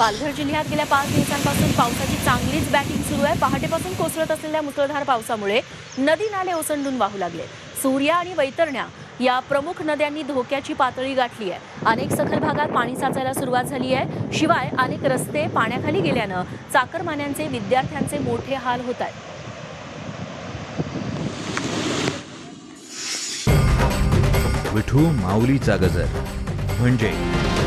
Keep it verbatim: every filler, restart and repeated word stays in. पालघर जिल्ह्यात गेल्या पाच दिवसांपासून पावसाची चांगलीच बॅटिंग सुरू आहे। पहाटेपासून कोसळत असलेल्या मुसळधार पावसामुळे नदी नाले ओसंडून वाहू लागले। सूर्या आणि वैतरणा या प्रमुख नद्यांनी धोक्याची पातळी गाठली आहे। अनेक सखल भागात पाणी साचायला सुरुवात झाली आहे। शिवाय अनेक रस्ते पाण्याखाली गेल्याने चाकरमान्यांचे विद्यार्थ्यांचे मोठे हाल होत आहेत। विठू माऊलीचा गजर म्हणजे